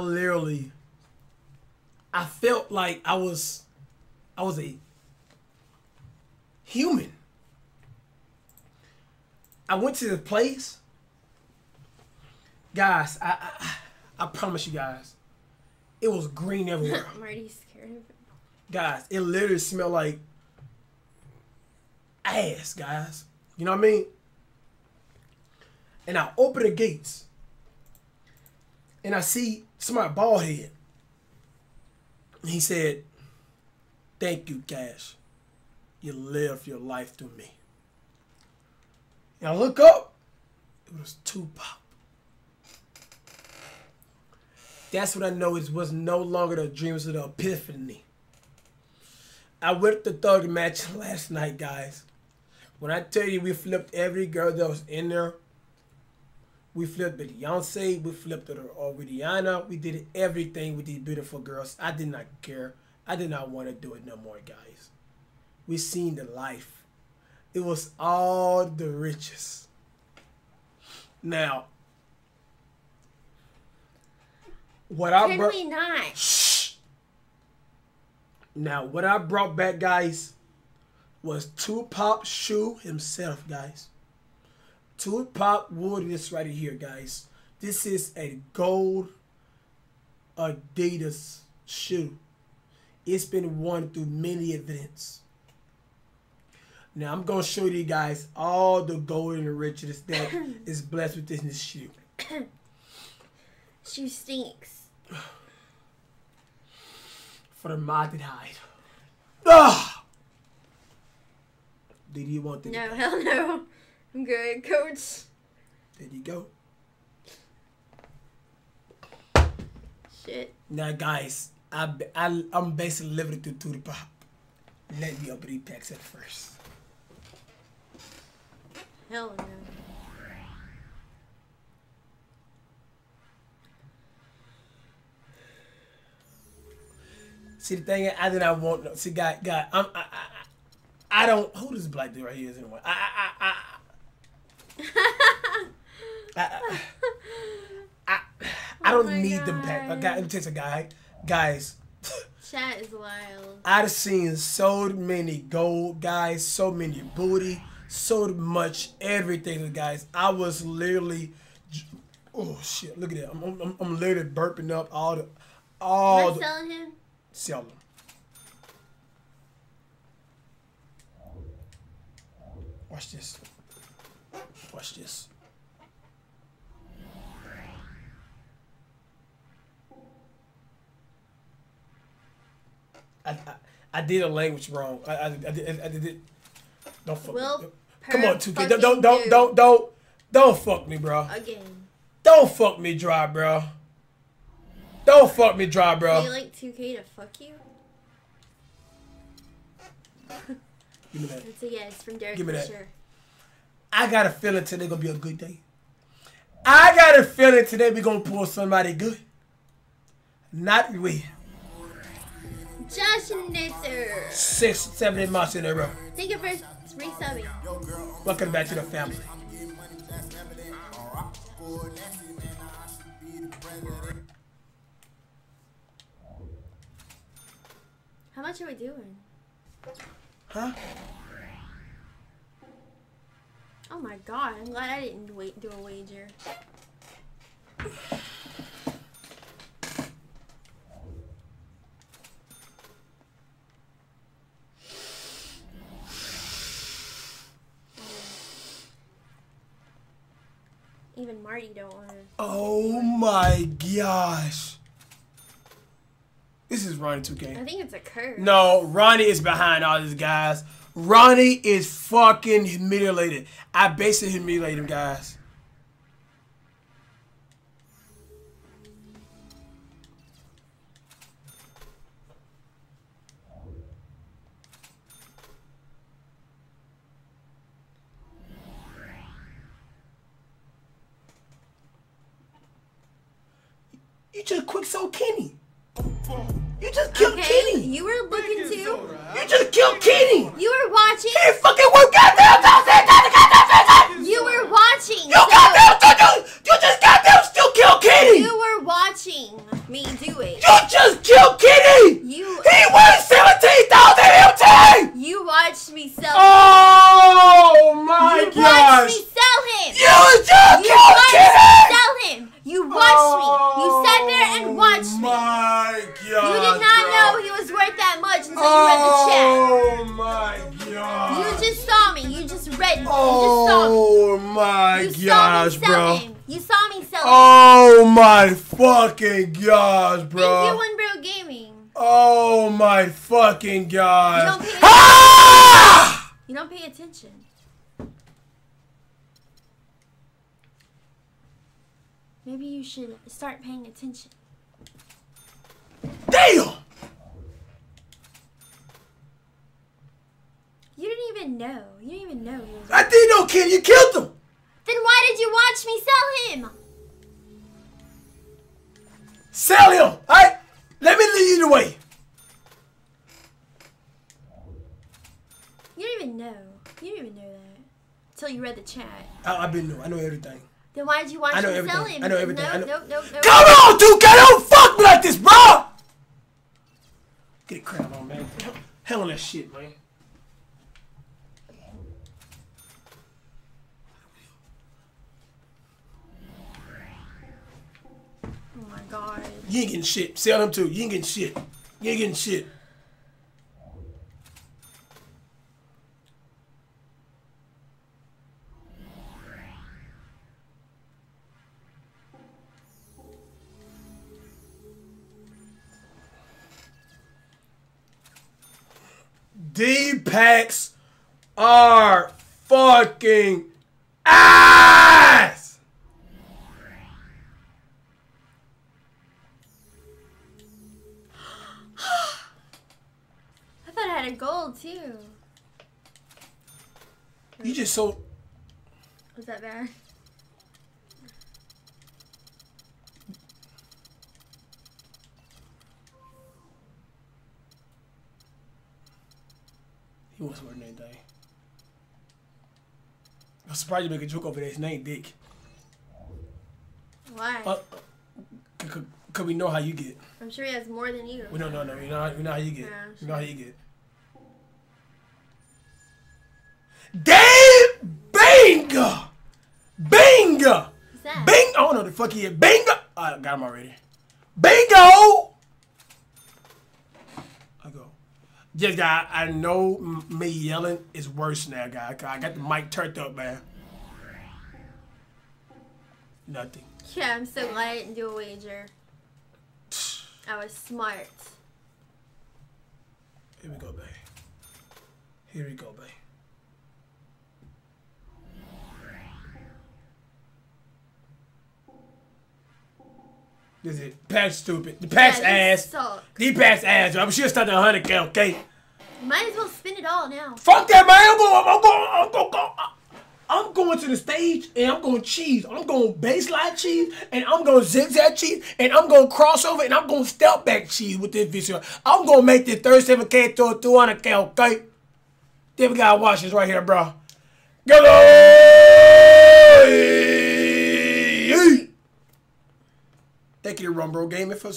literally, I felt like I was a human. I went to the place, guys. I promise you guys, it was green everywhere. I'm already scared of it. Guys, it literally smelled like ass, guys. You know what I mean? And I open the gates, and I see somebody bald head. He said, "Thank you, Cash. You lived your life through me." And I look up, it was Tupac. That's what I know, it was no longer the dreams of the epiphany. I went to thug match last night, guys. When I tell you we flipped every girl that was in there, we flipped Beyonce, we flipped her with Ariana, we did everything with these beautiful girls. I did not care. I did not want to do it no more, guys. We seen the life. It was all the riches. Now, what I brought... Can we not? Shh. Now, what I brought back, guys, was Tupac Shoe himself, guys. Tupac wore this right here, guys. This is a gold Adidas shoe. It's been worn through many events. Now, I'm going to show you guys all the gold and the richness that is blessed with this shoe. Shoe stinks. For the formaldehyde. Ah! Did you want this? No, back? Hell no. I'm good, coach. There you go. Shit. Now, guys, I'm basically living through Tupac. Let me open the packs at first. Hell no. See, the thing I did not want. No, see, God, I don't. Who this black dude right here is anyway? I don't need them packs. Let me tell you, guys. Chat is wild. I've seen so many gold, guys. So many booty. So much everything, guys. I was literally, oh shit! Look at that. I'm literally burping up all the. Selling him. Selling. Watch this. Watch this. I did a language wrong. I did. Don't fuck me. Come on, 2K. Don't fuck me, bro. Again. Don't fuck me dry, bro. Don't fuck me dry, bro. Do you like 2K to fuck you? Give me that. That's a yes from Derek. Give me that. Sure. I got a feeling today gonna be a good day. I got a feeling today we gonna pull somebody good. Not we. Josh Nitzer. 670 months in a row. Thank you for resubbing. Welcome back to the family. How much are we doing? Huh? Oh my god, I'm glad I didn't do a wager. Even Marty don't want to. Oh my gosh. This is Ronnie 2K. I think it's a curse. No, Ronnie is behind all these guys. Ronnie is fucking humiliated. I basically humiliated him, guys. You just quick-sold Kenny. You just killed Kenny. You were looking too. You just killed Kenny. You were watching. He fucking worked goddamn. You were watching. You goddamn. You just goddamn still killed Kenny. You were watching. me do it. You just killed Kenny! He won 17,000 MT! You watched me sell him. Oh my gosh! You watched me sell him! You just killed Kenny! You watched me. You sat there and watched me. Oh my God. You did not know he was worth that much until you read the chat. Oh my God. You just saw me. You just read me. Oh my gosh, bro. You saw me selling. Oh my fucking gosh, bro. Thank you, Unreal Gaming. Oh my fucking gosh. You don't pay attention. Ah! You don't pay attention. Maybe you should start paying attention. Damn! You didn't even know. You didn't even know. I didn't know, Ken. You killed him. Then why did you watch me sell him? Sell him. All right. Let me lead you the way. You didn't even know. You didn't even know that until you read the chat. I've been know. I know everything. Then why did you watch me sell him? I know everything. No, no. Come on, dude! Don't fuck me like this, bro! Get a crap on, man. Hell on that shit, man. Oh my God. You ain't getting shit. Sell him too. You ain't getting shit. You ain't getting shit. D-Packs are fucking ass! I thought I had a gold too. You just sold. Was that bad? He wasn't worth anything. I'm surprised you make a joke over there. His name Dick. Why? Cause we know how you get. I'm sure he has more than you. We don't know, no. We know how you get. Yeah, sure. We know how you get. Damn! Banger! Banger! What's that? Bang! Oh no, the fuck he is. Banger! I got him already. Bingo! Yes, guy, I know me yelling is worse now, guy. I got the mic turned up, man. Nothing. Yeah, I'm so glad I didn't do a wager. I was smart. Here we go, babe. Here we go, babe. This is Pat's stupid. The Pat's ass. The Pat's ass. I'm sure it's not 100K, okay? Might as well spend it all now. Fuck that, man. I'm going to the stage and I'm going cheese. I'm going baseline cheese and I'm going zigzag cheese and I'm going crossover and I'm going step back cheese with this video. I'm going to make this 37K to 200K, okay? Then we got to watch this right here, bro. Hello! Thank you, Rumble Gaming, for